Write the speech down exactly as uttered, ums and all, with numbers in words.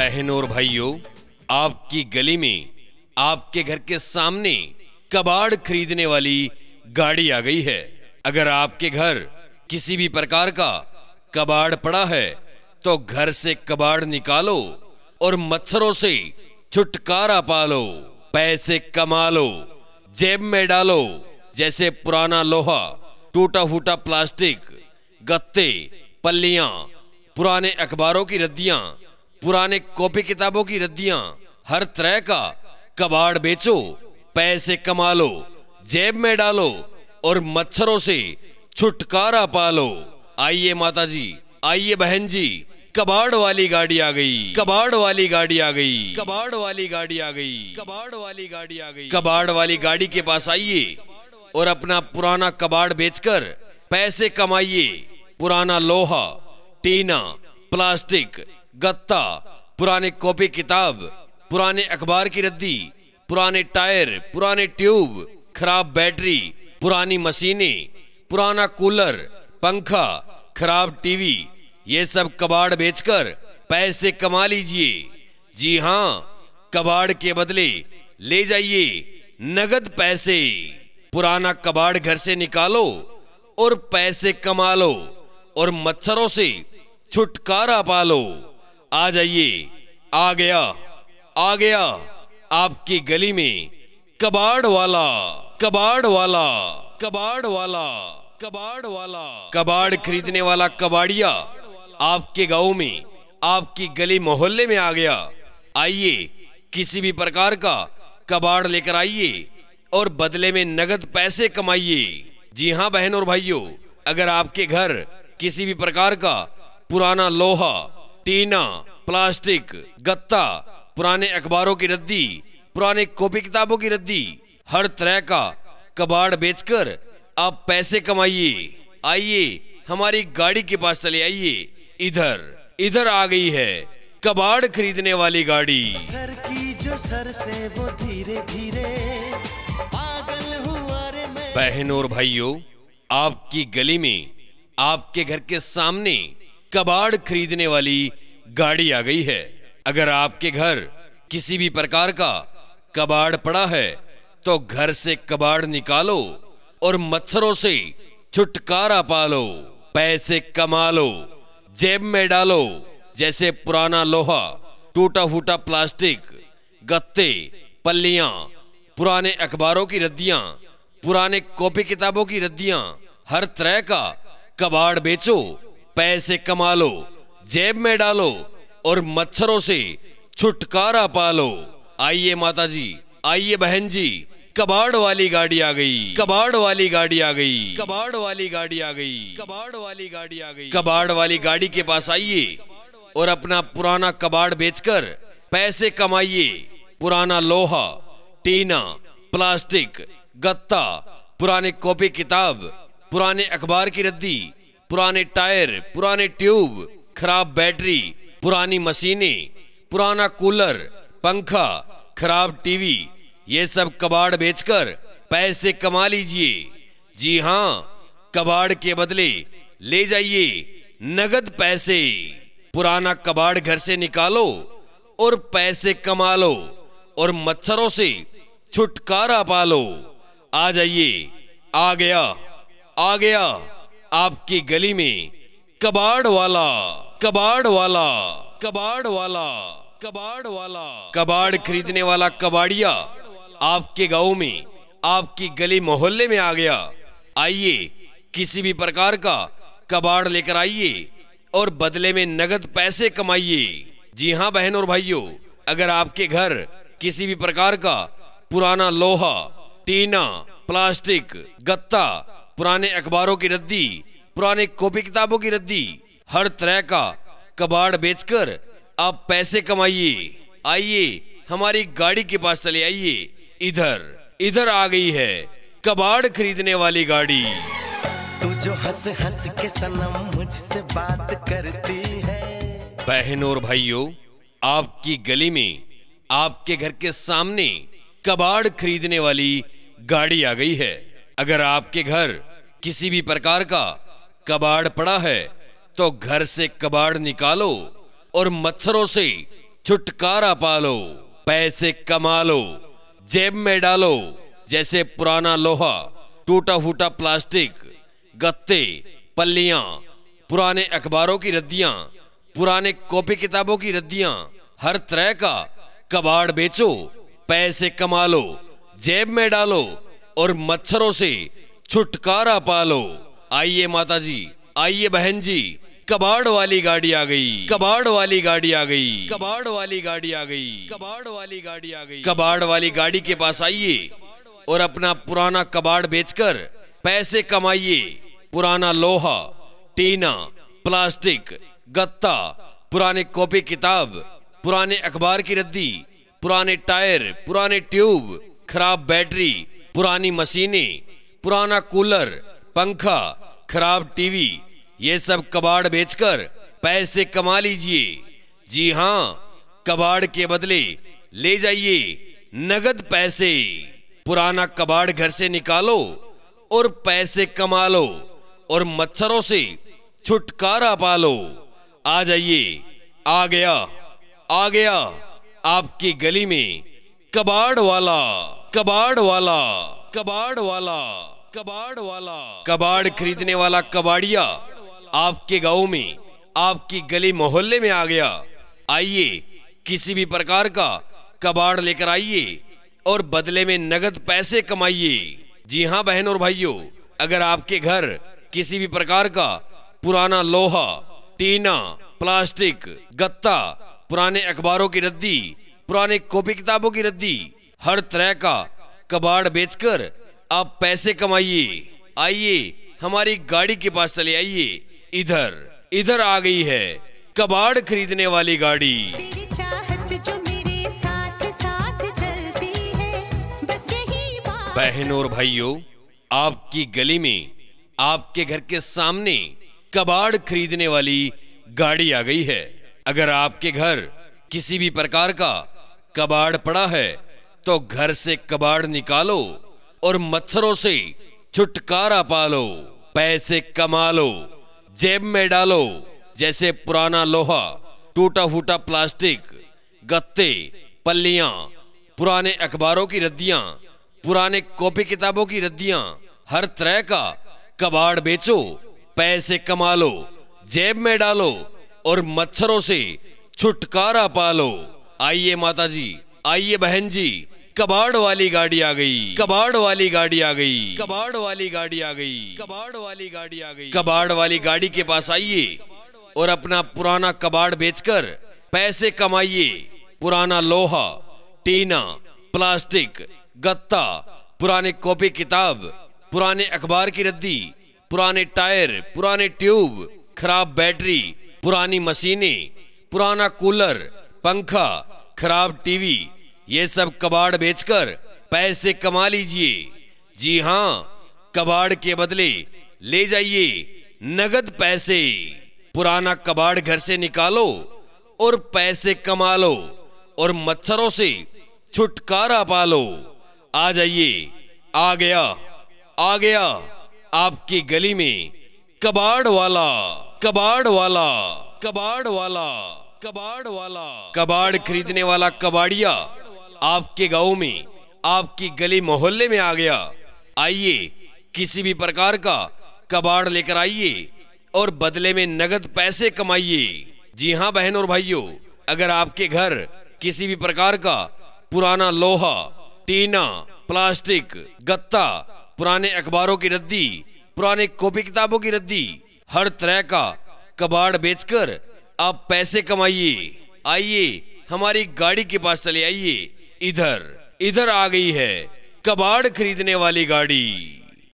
बहनों और भाइयों, आपकी गली में आपके घर के सामने कबाड़ खरीदने वाली गाड़ी आ गई है। अगर आपके घर किसी भी प्रकार का कबाड़ पड़ा है तो घर से कबाड़ निकालो और मच्छरों से छुटकारा पा लो, पैसे कमा लो, जेब में डालो। जैसे पुराना लोहा, टूटा फूटा प्लास्टिक, गत्ते, पल्लियां, पुराने अखबारों की रद्दियां, पुराने कॉपी किताबों की रद्दियां, हर तरह का कबाड़ बेचो, पैसे कमा लो, जेब में डालो और मच्छरों से छुटकारा पा लो। आइए माता जी, आइए बहन जी, कबाड़ वाली गाड़ी आ गई, कबाड़ वाली गाड़ी आ गई, कबाड़ वाली गाड़ी आ गई, कबाड़ वाली गाड़ी आ गई। कबाड़ वाली गाड़ी के पास आइए और अपना पुराना कबाड़ बेचकर पैसे कमाइए। पुराना लोहा, टीना, प्लास्टिक, गत्ता, पुराने कॉपी किताब, पुराने अखबार की रद्दी, पुराने टायर, पुराने ट्यूब, खराब बैटरी, पुरानी मशीनें, पुराना कूलर, पंखा, खराब टीवी, ये सब कबाड़ बेचकर पैसे कमा लीजिए। जी हाँ, कबाड़ के बदले ले जाइए नगद पैसे। पुराना कबाड़ घर से निकालो और पैसे कमा लो और मच्छरों से छुटकारा पा लो। आ जाइए, आ गया, आ गया आपकी गली में कबाड़ वाला, कबाड़ वाला, कबाड़ वाला, कबाड़ वाला। कबाड़ खरीदने वाला कबाड़िया आपके गांव में, आपकी गली मोहल्ले में आ गया। आइए, किसी भी प्रकार का कबाड़ लेकर आइए और बदले में नगद पैसे कमाइए। जी हाँ बहनों और भाइयों, अगर आपके घर किसी भी प्रकार का पुराना लोहा, टीना, प्लास्टिक, गत्ता, पुराने अखबारों की रद्दी, पुराने कॉपी किताबों की रद्दी, हर तरह का कबाड़ बेचकर आप पैसे कमाइए। आइए, हमारी गाड़ी के पास चले आइए। इधर इधर आ गई है कबाड़ खरीदने वाली गाड़ी। सर की जो सर से वो धीरे धीरे पागल हुआ रे। बहनों और भाइयों, आपकी गली में आपके घर के सामने कबाड़ खरीदने वाली गाड़ी आ गई है। अगर आपके घर किसी भी प्रकार का कबाड़ पड़ा है तो घर से कबाड़ निकालो और मच्छरों से छुटकारा पा लो, पैसे कमा लो, जेब में डालो। जैसे पुराना लोहा, टूटा फूटा प्लास्टिक, गत्ते, पल्लियां, पुराने अखबारों की रद्दियां, पुराने कॉपी किताबों की रद्दियां, हर तरह का कबाड़ बेचो, पैसे कमा लो, जेब में डालो और मच्छरों से छुटकारा पा लो। आइए माताजी, आइए बहन जी, कबाड़ वाली गाड़ी आ गई, कबाड़ वाली गाड़ी आ गई, कबाड़ वाली गाड़ी आ गई, कबाड़ वाली गाड़ी आ गई। कबाड़ वाली गाड़ी के पास आइए और अपना पुराना कबाड़ बेचकर पैसे कमाइए। पुराना लोहा, टीना, प्लास्टिक, गत्ता, पुराने कॉपी किताब, पुराने अखबार की रद्दी, पुराने टायर, पुराने ट्यूब, खराब बैटरी, पुरानी मशीनें, पुराना कूलर, पंखा, खराब टीवी, ये सब कबाड़ बेचकर पैसे कमा लीजिए। जी हाँ, कबाड़ के बदले ले जाइए नगद पैसे। पुराना कबाड़ घर से निकालो और पैसे कमा लो और मच्छरों से छुटकारा पा लो। आ जाइए, आ गया, आ गया आपकी गली में कबाड़ वाला, कबाड़ वाला, कबाड़ वाला, कबाड़ वाला। कबाड़ खरीदने वाला कबाड़िया आपके गांव में, आपकी गली मोहल्ले में आ गया। आइए, किसी भी प्रकार का कबाड़ लेकर आइए और बदले में नगद पैसे कमाइए। जी हाँ बहनों और भाइयों, अगर आपके घर किसी भी प्रकार का पुराना लोहा, टीना, प्लास्टिक, गत्ता, पुराने अखबारों की रद्दी, पुराने कॉपी किताबों की रद्दी, हर तरह का कबाड़ बेचकर आप पैसे कमाइए। आइए, हमारी गाड़ी के पास चले आइए। इधर इधर आ गई है कबाड़ खरीदने वाली गाड़ी। तू जो हंस हंस के सनम मुझसे बात करती है। बहनों और भाइयों, आपकी गली में आपके घर के सामने कबाड़ खरीदने वाली गाड़ी आ गई है। अगर आपके घर किसी भी प्रकार का कबाड़ पड़ा है तो घर से कबाड़ निकालो और मच्छरों से छुटकारा पा लो, पैसे कमा लो, जेब में डालो। जैसे पुराना लोहा, टूटा फूटा प्लास्टिक, गत्ते, पल्लियां, पुराने अखबारों की रद्दियां, पुराने कॉपी किताबों की रद्दियां, हर तरह का कबाड़ बेचो, पैसे कमा लो, जेब में डालो और मच्छरों से छुटकारा पा लो। आइए माता जी, आइए बहन जी, कबाड़ वाली गाड़ी आ गई, कबाड़ वाली गाड़ी आ गई, कबाड़ वाली गाड़ी आ गई, कबाड़ वाली गाड़ी आ गई। कबाड़ वाली गाड़ी के पास आइए और अपना पुराना कबाड़ बेचकर पैसे कमाइए। पुराना लोहा, टीना, प्लास्टिक, गत्ता, पुराने कॉपी किताब, पुराने अखबार की रद्दी, पुराने टायर, पुराने ट्यूब, खराब बैटरी, पुरानी मशीनें, पुराना कूलर, पंखा, खराब टीवी, ये सब कबाड़ बेचकर पैसे कमा लीजिए। जी हाँ, कबाड़ के बदले ले जाइए नगद पैसे। पुराना कबाड़ घर से निकालो और पैसे कमा लो और मच्छरों से छुटकारा पा लो। आ जाइए, आ गया, आ गया आपकी गली में कबाड़ वाला, कबाड़ वाला, कबाड़ वाला, कबाड़ वाला। कबाड़ खरीदने वाला कबाड़िया आपके गांव में, आपकी गली मोहल्ले में आ गया। आइए, किसी भी प्रकार का कबाड़ लेकर आइए और बदले में नगद पैसे कमाइए। जी हाँ बहन और भाइयों, अगर आपके घर किसी भी प्रकार का पुराना लोहा, टीना, प्लास्टिक, गत्ता, पुराने अखबारों की रद्दी, पुराने कॉपी किताबों की रद्दी, हर तरह का कबाड़ बेचकर आप पैसे कमाइए। आइए, हमारी गाड़ी के पास चले आइए। इधर इधर आ गई है कबाड़ खरीदने वाली गाड़ी। तेरी चाहत जो मेरे साथ साथ चलती है, बस यही बात। बहन और भाइयों, आपकी गली में, आपके घर के सामने कबाड़ खरीदने वाली गाड़ी आ गई है। अगर आपके घर किसी भी प्रकार का कबाड़ पड़ा है तो घर से कबाड़ निकालो और मच्छरों से छुटकारा पा लो, पैसे कमा लो, जेब में डालो। जैसे पुराना लोहा, टूटा फूटा प्लास्टिक, गत्ते, पल्लियां, पुराने अखबारों की रद्दियां, पुराने कॉपी किताबों की रद्दियां, हर तरह का कबाड़ बेचो, पैसे कमा लो, जेब में डालो और मच्छरों से छुटकारा पा लो। आइए माता जी, आइए बहन जी, कबाड़ वाली गाड़ी आ गई, कबाड़ वाली गाड़ी आ गई, कबाड़ वाली गाड़ी आ गई, कबाड़ वाली गाड़ी आ गई। कबाड़ वाली गाड़ी के पास आइए और अपना पुराना कबाड़ बेचकर पैसे कमाइए। पुराना लोहा, टीना, प्लास्टिक, गत्ता, पुराने कॉपी किताब, पुराने अखबार की रद्दी, पुराने टायर, पुराने ट्यूब, खराब बैटरी, पुरानी मशीनें, पुराना कूलर, पंखा, खराब टीवी, ये सब कबाड़ बेचकर पैसे कमा लीजिए। जी हाँ, कबाड़ के बदले ले जाइए नगद पैसे। पुराना कबाड़ घर से निकालो और पैसे कमा लो और मच्छरों से छुटकारा पा लो। आ जाइए, आ गया, आ गया आपकी गली में कबाड़ वाला, कबाड़ वाला, कबाड़ वाला, कबाड़ वाला। कबाड़ खरीदने वाला कबाड़िया आपके गांव में, आपकी गली मोहल्ले में आ गया। आइए, किसी भी प्रकार का कबाड़ लेकर आइए और बदले में नगद पैसे कमाइए। जी हाँ बहन और भाइयों, अगर आपके घर किसी भी प्रकार का पुराना लोहा, टीना, प्लास्टिक, गत्ता, पुराने अखबारों की रद्दी, पुराने कॉपी किताबों की रद्दी, हर तरह का कबाड़ बेचकर आप पैसे कमाइए। आइए, हमारी गाड़ी के पास चले आइए। इधर इधर आ गई है कबाड़ खरीदने वाली गाड़ी।